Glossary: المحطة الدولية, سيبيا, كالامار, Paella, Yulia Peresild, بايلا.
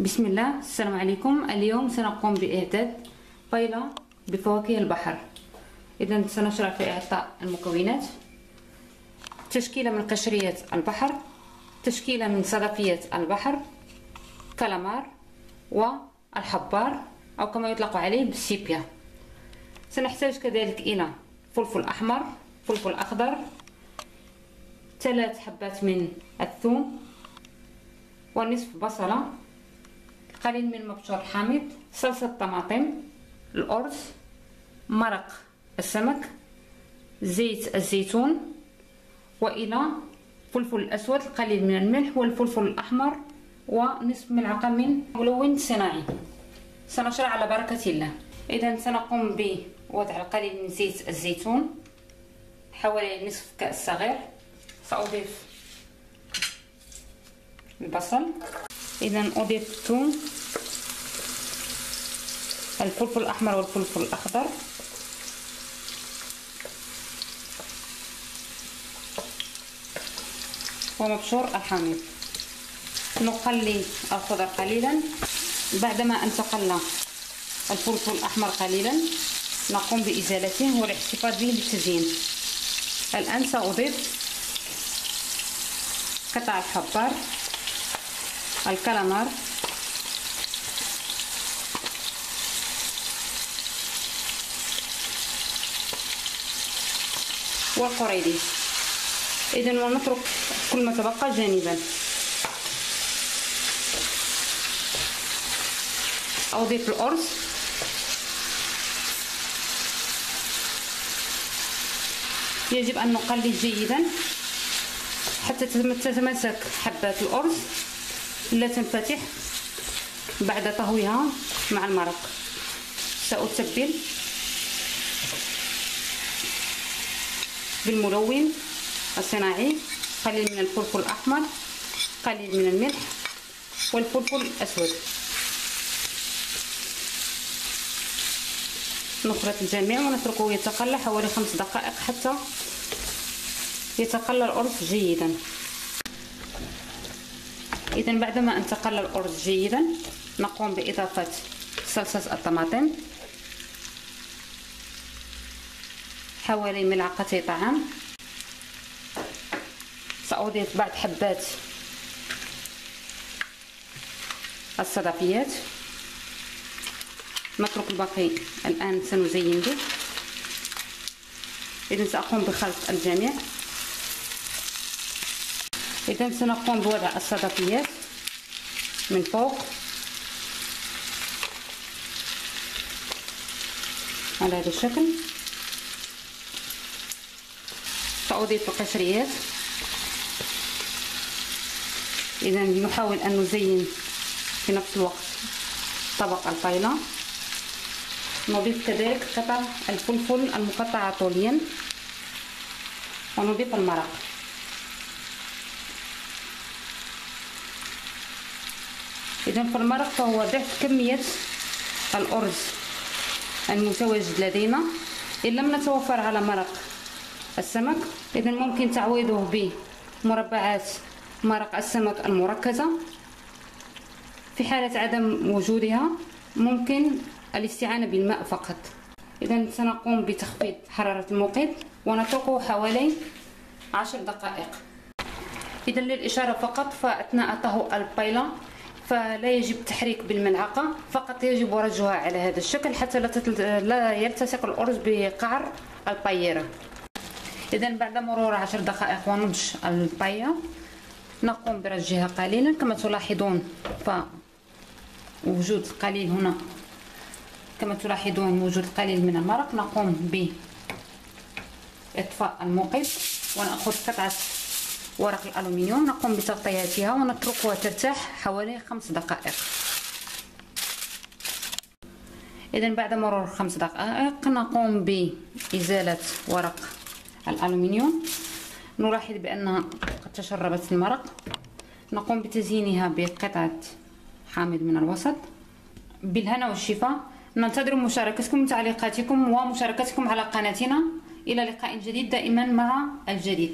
بسم الله. السلام عليكم. اليوم سنقوم بإعداد بايلا بفواكه البحر. إذا سنشرع في إعطاء المكونات: تشكيلة من قشريات البحر، تشكيلة من صدفيات البحر، كالامار والحبار أو كما يطلق عليه بالسيبيا. سنحتاج كذلك إلى فلفل أحمر، فلفل أخضر، 3 حبات من الثوم، ونصف بصلة، قليل من مبشور حامض، صلصة طماطم، الأرز، مرق السمك، زيت الزيتون، وإلى فلفل أسود، القليل من الملح والفلفل الأحمر، ونصف ملعقة من ملون صناعي. سنشرع على بركة الله. إذا سنقوم بوضع القليل من زيت الزيتون، حوالي نصف كأس صغير. سأضيف البصل. إذا أضيف الثوم، الفلفل الأحمر والفلفل الأخضر، ومبشور الحامض. نقلي الخضر قليلا. بعدما أن تقلى الفلفل الأحمر قليلا نقوم بإزالته والاحتفاظ به للتزيين. الآن سأضيف قطع الحبار، الكالامار، والقريديس. إذن ونترك كل ما تبقى جانبا. أضيف الأرز، يجب أن نقلب جيدا حتى تتماسك حبات الأرز لا تنفتح بعد طهوها مع المرق. سأتبل بالملون الصناعي، قليل من الفلفل الأحمر، قليل من الملح والفلفل الأسود. نخلط الجميع ونتركه يتقلى حوالي 5 دقائق حتى يتقلى الأرز جيدا. إذا بعدما أن تقلى الأرز جيدا نقوم بإضافة صلصة الطماطم، حوالي ملعقتي طعام. سأضيف بعض حبات الصدفيات، نترك الباقي الآن سنزين به. إذا سأقوم بخلط الجميع. إذا سنقوم بوضع الصدفيات من فوق على هذا الشكل. سأضيف القشريات. إذا نحاول أن نزين في نفس الوقت طبق البايلا. نضيف كذلك قطع الفلفل المقطعة طوليا، ونضيف المرق. إذا في المرق فهو ضعف كمية الأرز المتواجد لدينا. إن لم نتوفر على مرق السمك إذا ممكن تعويضه بمربعات مرق السمك المركزة. في حالة عدم وجودها ممكن الاستعانة بالماء فقط. إذا سنقوم بتخفيض حرارة الموقد ونتركه حوالي 10 دقائق. إذا للإشارة فقط، فأثناء طهو البايلا فلا يجب تحريك بالملعقة، فقط يجب رجها على هذا الشكل حتى لا يلتصق الأرز بقعر البايرة. إذا بعد مرور 10 دقائق ونضج البايلا نقوم برجها قليلا. كما تلاحظون فوجود قليل هنا، كما تلاحظون وجود قليل من المرق. نقوم بإطفاء الموقد ونأخذ قطعة ورق الألومنيوم، نقوم بتغطيتها ونتركها ترتاح حوالي 5 دقائق. إذا بعد مرور 5 دقائق نقوم بإزالة ورق الألومنيوم. نلاحظ بأنها قد تشربت المرق. نقوم بتزيينها بقطعة حامض من الوسط. بالهنا والشفاء. ننتظر مشاركتكم وتعليقاتكم ومشاركتكم على قناتنا. إلى لقاء جديد، دائما مع الجديد.